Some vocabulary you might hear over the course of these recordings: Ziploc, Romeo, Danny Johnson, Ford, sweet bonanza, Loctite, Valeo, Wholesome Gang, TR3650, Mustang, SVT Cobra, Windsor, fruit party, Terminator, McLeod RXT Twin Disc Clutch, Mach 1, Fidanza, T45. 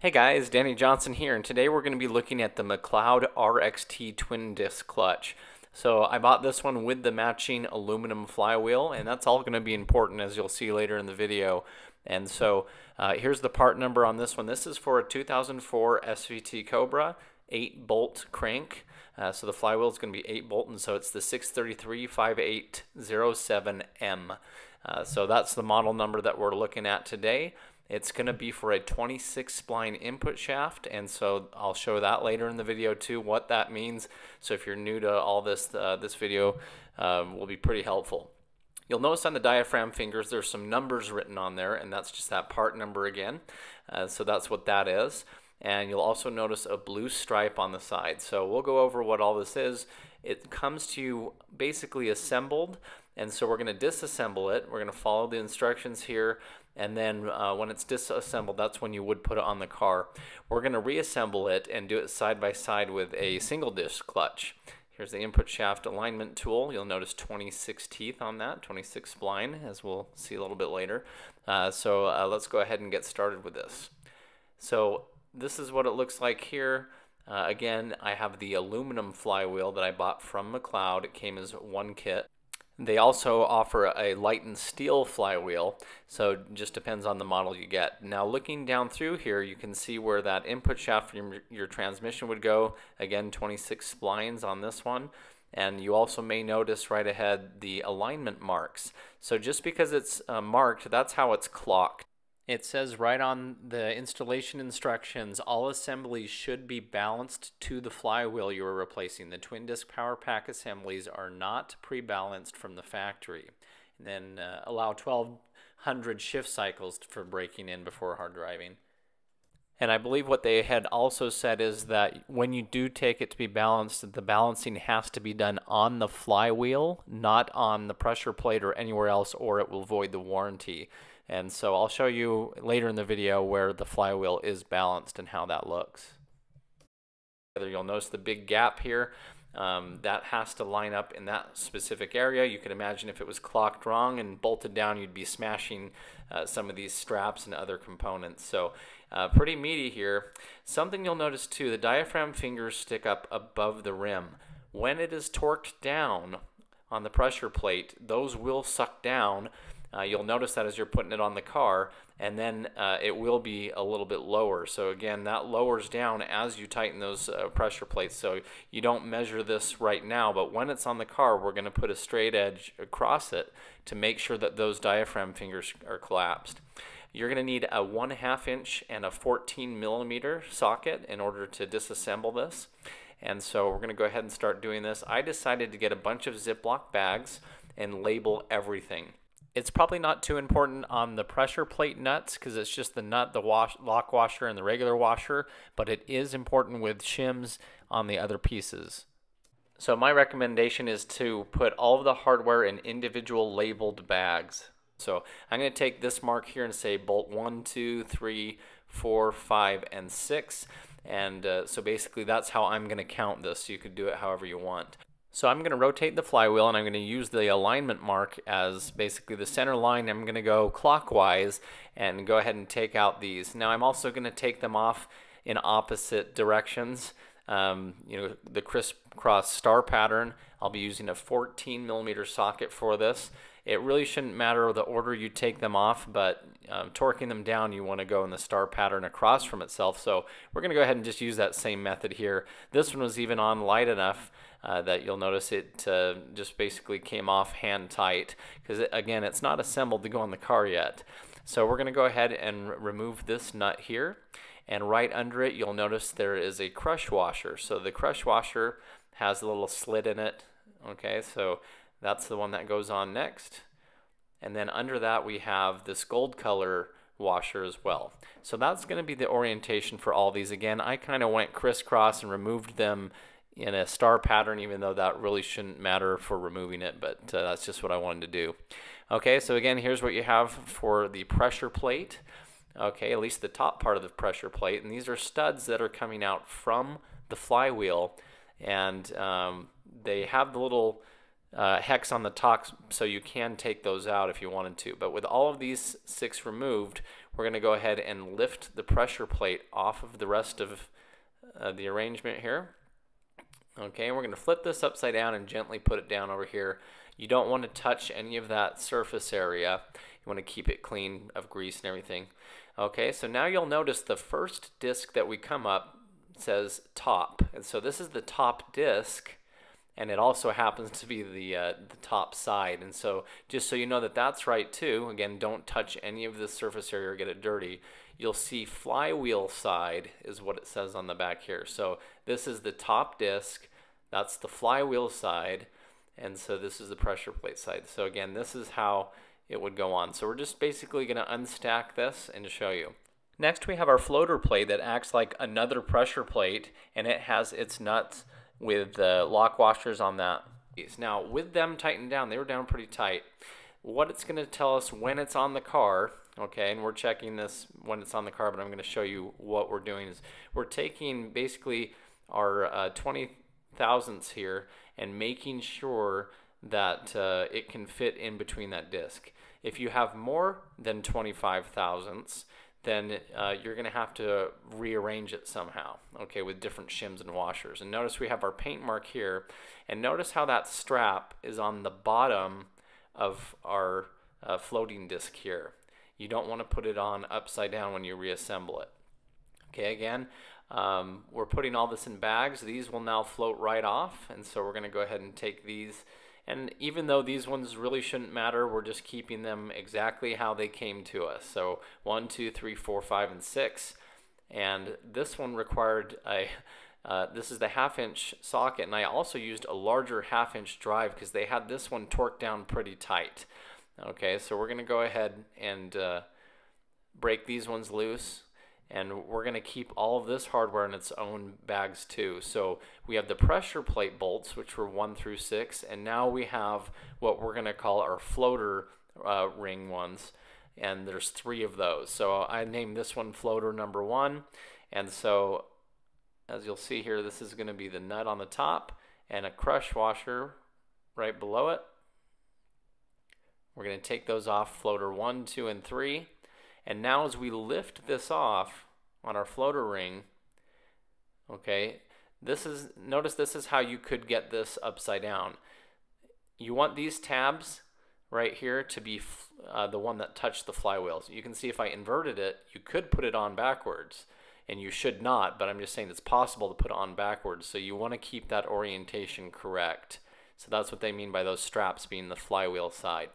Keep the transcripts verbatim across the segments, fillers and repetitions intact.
Hey guys, Danny Johnson here, and today we're going to be looking at the McLeod R X T Twin Disc Clutch. So I bought this one with the matching aluminum flywheel, and that's all going to be important as you'll see later in the video. And so uh, here's the part number on this one. This is for a two thousand four S V T Cobra eight bolt crank. Uh, so the flywheel is going to be eight bolt, and so it's the six thirty-three fifty-eight oh seven M. Uh, so that's the model number that we're looking at today. It's going to be for a twenty-six spline input shaft, and so I'll show that later in the video too, what that means. So if you're new to all this, uh, this video um, will be pretty helpful. You'll notice on the diaphragm fingers there's some numbers written on there, and that's just that part number again. Uh, so that's what that is. And you'll also notice a blue stripe on the side. So we'll go over what all this is. It comes to you basically assembled, and so we're going to disassemble it. We're going to follow the instructions here, and then uh, when it's disassembled, that's when you would put it on the car. We're going to reassemble it and do it side by side with a single disc clutch. Here's the input shaft alignment tool. You'll notice twenty-six teeth on that, twenty-six spline, as we'll see a little bit later. Uh, so uh, let's go ahead and get started with this. So this is what it looks like here. Uh, again, I have the aluminum flywheel that I bought from McLeod. It came as one kit. They also offer a lightened steel flywheel, so it just depends on the model you get. Now looking down through here, you can see where that input shaft for your, your transmission would go. Again, twenty-six splines on this one. And you also may notice right ahead the alignment marks. So just because it's uh, marked, that's how it's clocked. It says right on the installation instructions, all assemblies should be balanced to the flywheel you are replacing. The twin disc power pack assemblies are not pre-balanced from the factory. And then uh, allow twelve hundred shift cycles for braking in before hard driving. And I believe what they had also said is that when you do take it to be balanced, the balancing has to be done on the flywheel, not on the pressure plate or anywhere else, or it will void the warranty. And so I'll show you later in the video where the flywheel is balanced and how that looks. You'll notice the big gap here. Um, that has to line up in that specific area. You can imagine if it was clocked wrong and bolted down, you'd be smashing uh, some of these straps and other components. So uh, pretty meaty here. Something you'll notice too, the diaphragm fingers stick up above the rim. When it is torqued down on the pressure plate, those will suck down. Uh, you'll notice that as you're putting it on the car, and then uh, it will be a little bit lower. So again, that lowers down as you tighten those uh, pressure plates. So you don't measure this right now, but when it's on the car, we're going to put a straight edge across it to make sure that those diaphragm fingers are collapsed. You're going to need a one half inch and a fourteen millimeter socket in order to disassemble this. And so we're going to go ahead and start doing this. I decided to get a bunch of Ziploc bags and label everything. It's probably not too important on the pressure plate nuts because it's just the nut, the wash, lock washer, and the regular washer, but it is important with shims on the other pieces. So my recommendation is to put all of the hardware in individual labeled bags. So I'm going to take this mark here and say bolt one, two, three, four, five, and six. And uh, so basically that's how I'm going to count this. You could do it however you want. So I'm going to rotate the flywheel, and I'm going to use the alignment mark as basically the center line. I'm going to go clockwise and go ahead and take out these. Now I'm also going to take them off in opposite directions. Um, you know, the crisscross star pattern. I'll be using a fourteen millimeter socket for this. It really shouldn't matter the order you take them off, but um, torquing them down, you want to go in the star pattern across from itself. So we're going to go ahead and just use that same method here. This one was even on light enough Uh, that you'll notice it uh, just basically came off hand tight because it, again, it's not assembled to go on the car yet. So we're going to go ahead and remove this nut here, and right under it you'll notice there is a crush washer. So the crush washer has a little slit in it. Okay, so that's the one that goes on next, and then under that we have this gold color washer as well. So that's going to be the orientation for all these. Again, I kind of went crisscross and removed them in a star pattern, even though that really shouldn't matter for removing it, but uh, that's just what I wanted to do. Okay, so again, here's what you have for the pressure plate. Okay, at least the top part of the pressure plate, and these are studs that are coming out from the flywheel, and um, they have the little uh, hex on the top, so you can take those out if you wanted to. But with all of these six removed, We're going to go ahead and lift the pressure plate off of the rest of uh, the arrangement here. Okay, we're going to flip this upside down and gently put it down over here. You don't want to touch any of that surface area. You want to keep it clean of grease and everything. Okay, so now you'll notice the first disc that we come up says top. And so this is the top disc, and it also happens to be the, uh, the top side. And so just so you know that that's right too, again, don't touch any of this surface area or get it dirty. You'll see flywheel side is what it says on the back here. So this is the top disc, that's the flywheel side, and so this is the pressure plate side. So again, this is how it would go on. So we're just basically gonna unstack this and show you. Next we have our floater plate that acts like another pressure plate, and it has its nuts with the uh, lock washers on that. Now with them tightened down, they were down pretty tight. What it's gonna tell us when it's on the car, okay, and we're checking this when it's on the car, but I'm gonna show you what we're doing is we're taking basically our uh, twenty thousandths here and making sure that uh, it can fit in between that disc. If you have more than twenty-five thousandths, then uh, you're gonna have to rearrange it somehow, okay, with different shims and washers. And notice we have our paint mark here, and notice how that strap is on the bottom of our uh, floating disc here. You don't wanna put it on upside down when you reassemble it. Okay, again, um, we're putting all this in bags. These will now float right off, and so we're gonna go ahead and take these. And even though these ones really shouldn't matter, we're just keeping them exactly how they came to us. So one, two, three, four, five, and six. And this one required a, uh, this is the half inch socket, and I also used a larger half inch drive because they had this one torqued down pretty tight. Okay, so we're gonna go ahead and uh, break these ones loose. And we're gonna keep all of this hardware in its own bags too. So we have the pressure plate bolts, which were one through six, and now we have what we're gonna call our floater uh, ring ones, and there's three of those. So I named this one floater number one, and so as you'll see here, this is gonna be the nut on the top and a crush washer right below it. We're gonna take those off, floater one, two, and three. And now as we lift this off on our floater ring, okay, this is, notice this is how you could get this upside down. You want these tabs right here to be uh, the one that touched the flywheels. You can see if I inverted it, you could put it on backwards, and you should not, but I'm just saying it's possible to put it on backwards, so you want to keep that orientation correct. So that's what they mean by those straps being the flywheel side.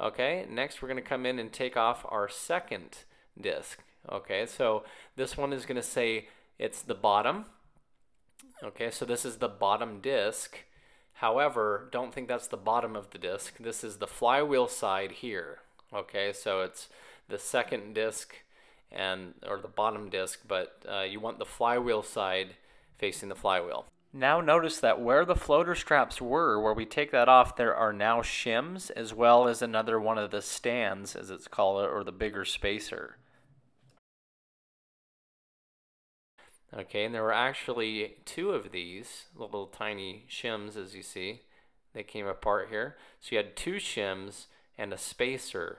Okay, next we're going to come in and take off our second disc. Okay, so this one is going to say it's the bottom. Okay, so this is the bottom disc. However, don't think that's the bottom of the disc. This is the flywheel side here. Okay, so it's the second disc and or the bottom disc, but uh, you want the flywheel side facing the flywheel. Now notice that where the floater straps were, where we take that off, there are now shims as well as another one of the stands, as it's called, or the bigger spacer. Okay, and there were actually two of these little tiny shims, as you see. They came apart here. So you had two shims and a spacer.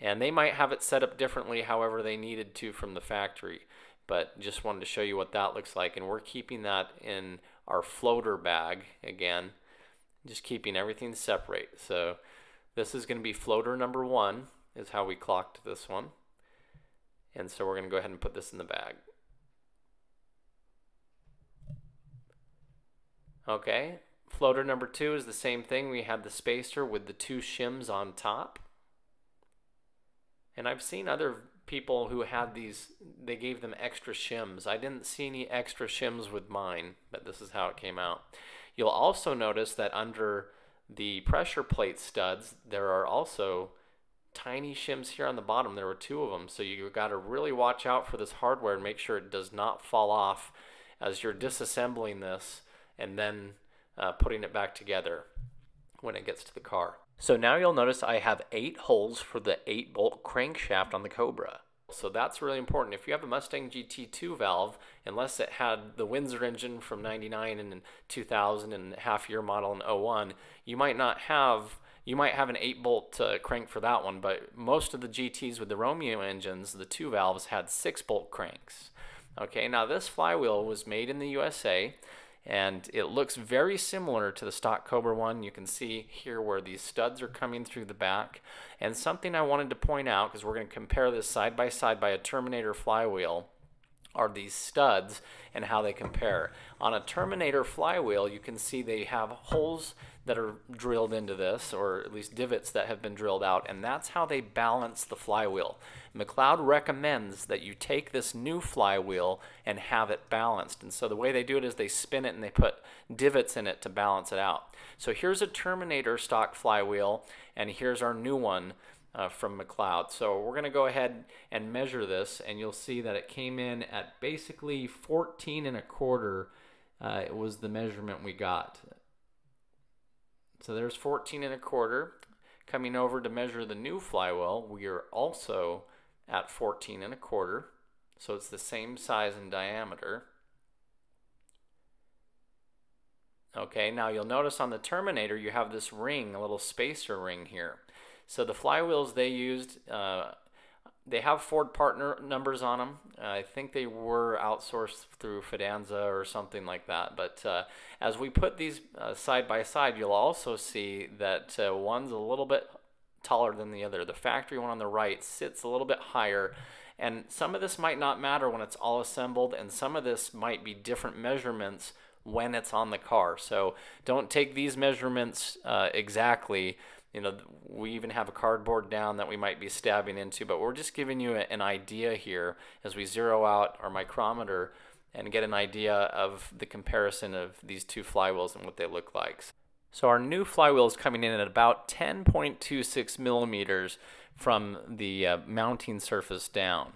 And they might have it set up differently however they needed to from the factory, but just wanted to show you what that looks like. And we're keeping that in our floater bag again, just keeping everything separate. So this is gonna be floater number one is how we clocked this one. And so we're gonna go ahead and put this in the bag. Okay, floater number two is the same thing. We had the spacer with the two shims on top. And I've seen other people who had these, they gave them extra shims. I didn't see any extra shims with mine, but this is how it came out. You'll also notice that under the pressure plate studs, there are also tiny shims here on the bottom. There were two of them, so you got to really watch out for this hardware and make sure it does not fall off as you're disassembling this and then uh, putting it back together when it gets to the car. So now you'll notice I have eight holes for the eight bolt crankshaft on the Cobra. So that's really important. If you have a Mustang G T two valve, unless it had the Windsor engine from ninety-nine and two thousand and half year model in oh one, you might not have, you might have an eight bolt uh, crank for that one, but most of the G Ts with the Romeo engines, the two valves, had six bolt cranks. Okay, now this flywheel was made in the U S A, and it looks very similar to the stock Cobra one. You can see here where these studs are coming through the back. And something I wanted to point out, because we're going to compare this side by side by a Terminator flywheel, are these studs and how they compare. On a Terminator flywheel, you can see they have holes that are drilled into this, or at least divots that have been drilled out, and that's how they balance the flywheel. McLeod recommends that you take this new flywheel and have it balanced, and so the way they do it is they spin it and they put divots in it to balance it out. So here's a Terminator stock flywheel, and here's our new one Uh, from McLeod. So we're going to go ahead and measure this, and you'll see that it came in at basically fourteen and a quarter. Uh, it was the measurement we got. So there's fourteen and a quarter. Coming over to measure the new flywheel, we are also at fourteen and a quarter. So it's the same size and diameter. Okay, now you'll notice on the Terminator you have this ring, a little spacer ring here. So the flywheels they used, uh, they have Ford partner numbers on them. Uh, I think they were outsourced through Fidanza or something like that. But uh, as we put these uh, side by side, you'll also see that uh, one's a little bit taller than the other. The factory one on the right sits a little bit higher. And some of this might not matter when it's all assembled, and some of this might be different measurements when it's on the car. So don't take these measurements uh, exactly. You know, we even have a cardboard down that we might be stabbing into, but we're just giving you an idea here as we zero out our micrometer and get an idea of the comparison of these two flywheels and what they look like. So our new flywheel is coming in at about ten point two six millimeters from the uh, mounting surface down.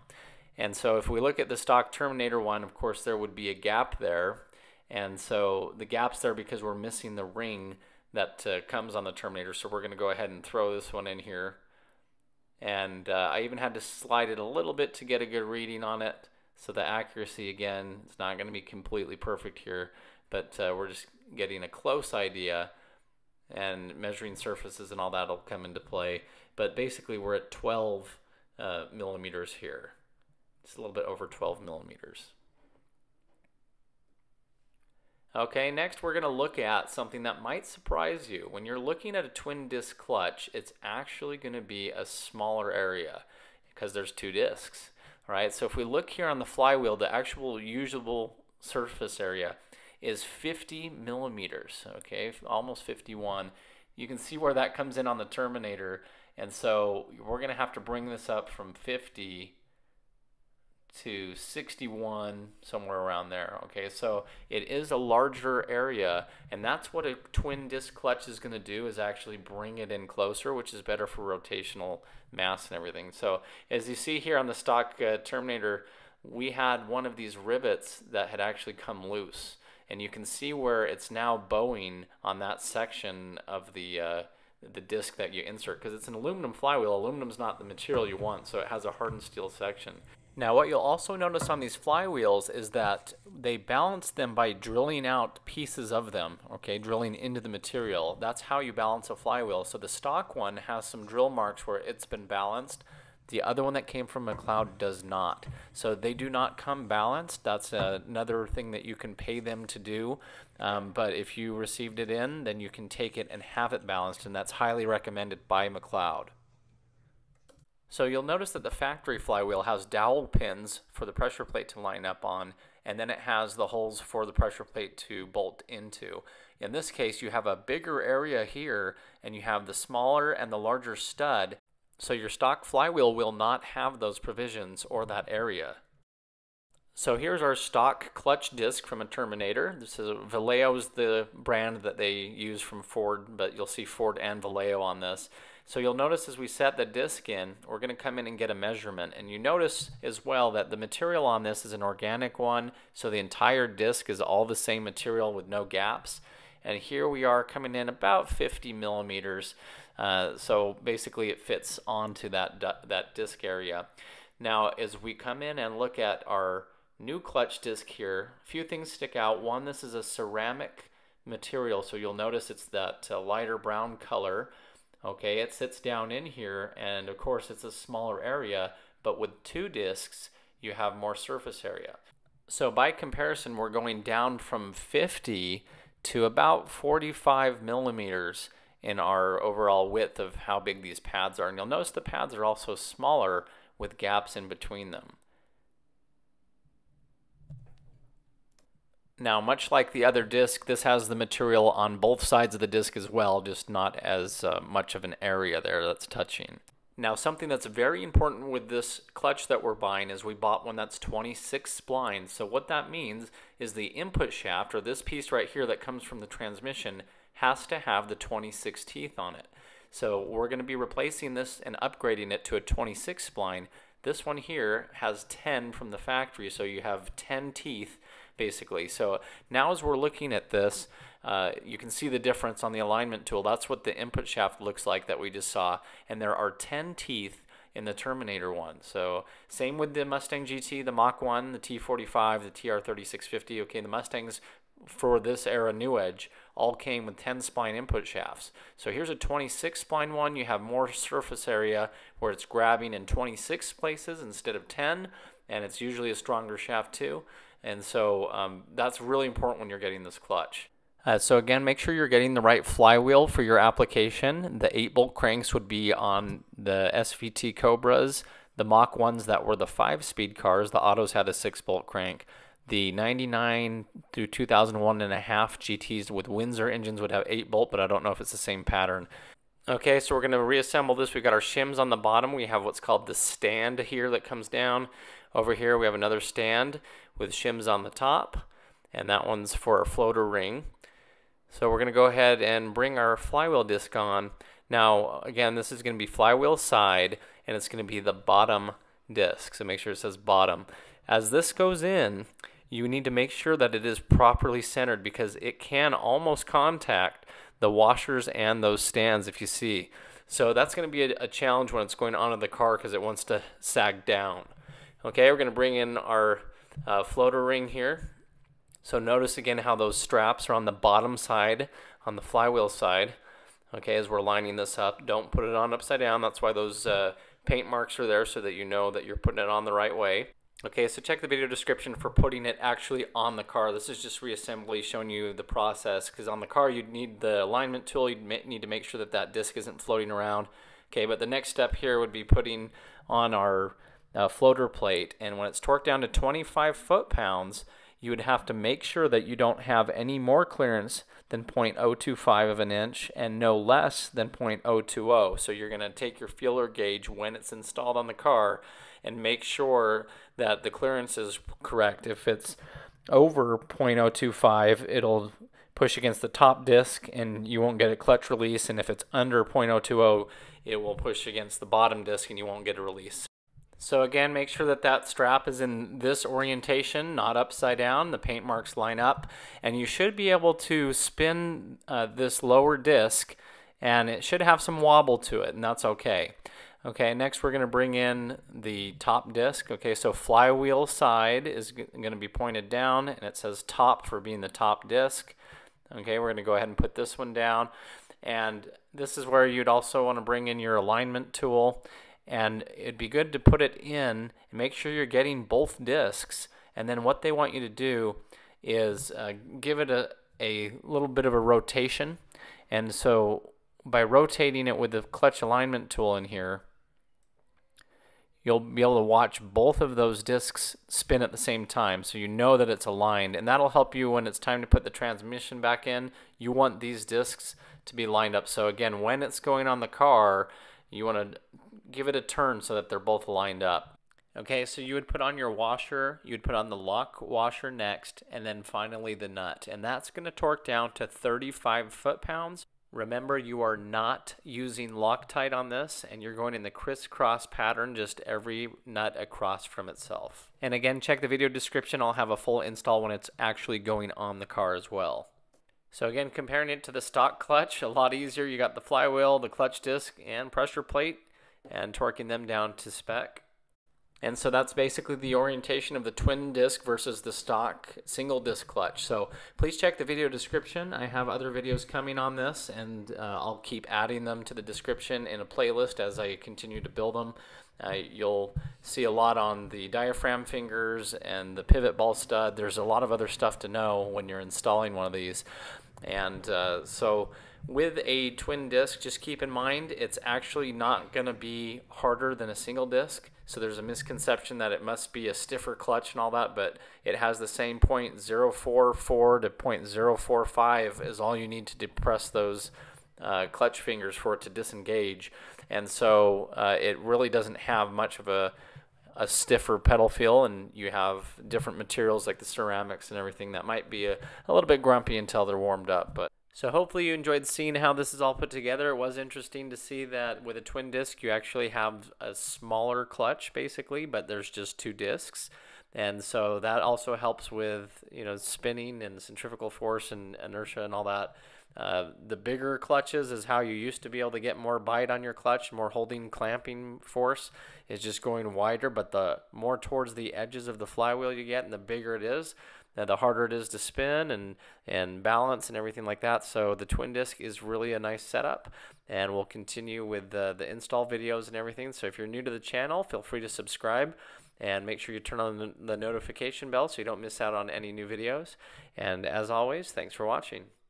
And so if we look at the stock Terminator one, of course there would be a gap there, and so the gap's there because we're missing the ring that uh, comes on the Terminator. So we're going to go ahead and throw this one in here. And uh, I even had to slide it a little bit to get a good reading on it. So the accuracy, again, it's not going to be completely perfect here, but uh, we're just getting a close idea, and measuring surfaces and all that will come into play. But basically we're at twelve uh, millimeters here. It's a little bit over twelve millimeters. Okay, next we're going to look at something that might surprise you. When you're looking at a twin disc clutch, it's actually going to be a smaller area because there's two discs. All right, so if we look here on the flywheel, the actual usable surface area is fifty millimeters, okay, almost fifty-one. You can see where that comes in on the Terminator, and so we're going to have to bring this up from fifty to sixty-one, somewhere around there. Okay, so it is a larger area, and that's what a twin disc clutch is going to do, is actually bring it in closer, which is better for rotational mass and everything. So as you see here on the stock uh, Terminator, we had one of these rivets that had actually come loose, and you can see where it's now bowing on that section of the uh, the disc that you insert, because it's an aluminum flywheel. Aluminum's not the material you want, so it has a hardened steel section. Now what you'll also notice on these flywheels is that they balance them by drilling out pieces of them, okay, drilling into the material. That's how you balance a flywheel. So the stock one has some drill marks where it's been balanced. The other one that came from McLeod does not. So they do not come balanced. That's another thing that you can pay them to do. Um, but if you received it in, then you can take it and have it balanced, and that's highly recommended by McLeod. So you'll notice that the factory flywheel has dowel pins for the pressure plate to line up on, and then it has the holes for the pressure plate to bolt into. In this case, you have a bigger area here, and you have the smaller and the larger stud, so your stock flywheel will not have those provisions or that area. So here's our stock clutch disc from a Terminator. This is Valeo is the brand that they use from Ford, but you'll see Ford and Valeo on this. So you'll notice as we set the disc in, we're going to come in and get a measurement. And you notice as well that the material on this is an organic one, so the entire disc is all the same material with no gaps. And here we are coming in about fifty millimeters, uh, so basically it fits onto that, that disc area. Now as we come in and look at our new clutch disc here, a few things stick out. One, this is a ceramic material, so you'll notice it's that uh, lighter brown color. Okay, it sits down in here, and of course it's a smaller area, but with two discs, you have more surface area. So by comparison, we're going down from fifty to about forty-five millimeters in our overall width of how big these pads are. And you'll notice the pads are also smaller with gaps in between them. Now, much like the other disc, this has the material on both sides of the disc as well, just not as uh, much of an area there that's touching. Now, something that's very important with this clutch that we're buying is we bought one that's twenty-six splines. So what that means is the input shaft, or this piece right here that comes from the transmission, has to have the twenty-six teeth on it. So we're going to be replacing this and upgrading it to a twenty-six spline. This one here has ten from the factory, so you have ten teeth basically. So now as we're looking at this, uh, you can see the difference on the alignment tool. That's what the input shaft looks like that we just saw, and there are ten teeth in the Terminator one. So same with the Mustang G T, the Mach one, the T forty-five, the T R thirty-six fifty. Okay, the Mustangs for this era new edge all came with ten spline input shafts. So here's a twenty-six spline one. You have more surface area where it's grabbing in twenty-six places instead of ten, and it's usually a stronger shaft too. And so um, that's really important when you're getting this clutch. Uh, so again, make sure you're getting the right flywheel for your application. The eight bolt cranks would be on the S V T Cobras. The Mach ones that were the five speed cars, the autos had a six bolt crank. The ninety-nine through two thousand one and a half G Ts with Windsor engines would have eight bolt, but I don't know if it's the same pattern. Okay, so we're going to reassemble this. We've got our shims on the bottom. We have what's called the stand here that comes down. Over here we have another stand with shims on the top, and that one's for our floater ring. So we're going to go ahead and bring our flywheel disc on. Now, again, this is going to be flywheel side, and it's going to be the bottom disc. So make sure it says bottom. As this goes in, you need to make sure that it is properly centered, because it can almost contact the washers and those stands, if you see. So that's going to be a, a challenge when it's going onto the car, because it wants to sag down. Okay, we're going to bring in our uh, floater ring here. So notice again how those straps are on the bottom side, on the flywheel side. Okay, as we're lining this up, don't put it on upside down. That's why those uh, paint marks are there, so that you know that you're putting it on the right way. Okay, so check the video description for putting it actually on the car. This is just reassembly showing you the process, because on the car you'd need the alignment tool. You'd need to make sure that that disc isn't floating around. Okay, but the next step here would be putting on our uh, floater plate, and when it's torqued down to twenty-five foot-pounds, you would have to make sure that you don't have any more clearance than zero point zero two five of an inch and no less than zero point zero two zero. So you're going to take your feeler gauge when it's installed on the car and make sure that the clearance is correct. If it's over zero point zero two five, it'll push against the top disc and you won't get a clutch release, and if it's under zero point zero two zero, it will push against the bottom disc and you won't get a release. So again, make sure that that strap is in this orientation, not upside down. The paint marks line up, and you should be able to spin uh, this lower disc, and it should have some wobble to it, and that's okay. Okay, next we're going to bring in the top disc. Okay, so flywheel side is going to be pointed down, and it says top for being the top disc. Okay, we're going to go ahead and put this one down, and this is where you'd also want to bring in your alignment tool. And it'd be good to put it in and make sure you're getting both discs. And then what they want you to do is uh, give it a, a little bit of a rotation. And so by rotating it with the clutch alignment tool in here, you'll be able to watch both of those discs spin at the same time, so you know that it's aligned. And that'll help you when it's time to put the transmission back in. You want these discs to be lined up. So again, when it's going on the car, you want to give it a turn so that they're both lined up. Okay, so you would put on your washer, you'd put on the lock washer next, and then finally the nut. And that's going to torque down to thirty-five foot-pounds. Remember, you are not using Loctite on this, and you're going in the crisscross pattern, just every nut across from itself. And again, check the video description. I'll have a full install when it's actually going on the car as well. So again, comparing it to the stock clutch, a lot easier. You got the flywheel, the clutch disc, and pressure plate, and torquing them down to spec. And so that's basically the orientation of the twin disc versus the stock single disc clutch. So please check the video description. I have other videos coming on this, and uh, I'll keep adding them to the description in a playlist as I continue to build them. Uh, you'll see a lot on the diaphragm fingers and the pivot ball stud. There's a lot of other stuff to know when you're installing one of these. And uh, so with a twin disc, just keep in mind it's actually not going to be harder than a single disc. So there's a misconception that it must be a stiffer clutch and all that, but it has the same zero point zero four four to zero point zero four five is all you need to depress those uh, clutch fingers for it to disengage. And so uh, it really doesn't have much of a a stiffer pedal feel, and you have different materials like the ceramics and everything that might be a, a little bit grumpy until they're warmed up. But so hopefully you enjoyed seeing how this is all put together. It was interesting to see that with a twin disc you actually have a smaller clutch basically, but there's just two discs. And so that also helps with, you know, spinning and centrifugal force and inertia and all that. Uh, the bigger clutches is how you used to be able to get more bite on your clutch, more holding clamping force. It's just going wider, but the more towards the edges of the flywheel you get and the bigger it is, the harder it is to spin and, and balance and everything like that. So the twin disc is really a nice setup, and we'll continue with the, the install videos and everything. So if you're new to the channel, feel free to subscribe. And make sure you turn on the notification bell so you don't miss out on any new videos. And as always, thanks for watching.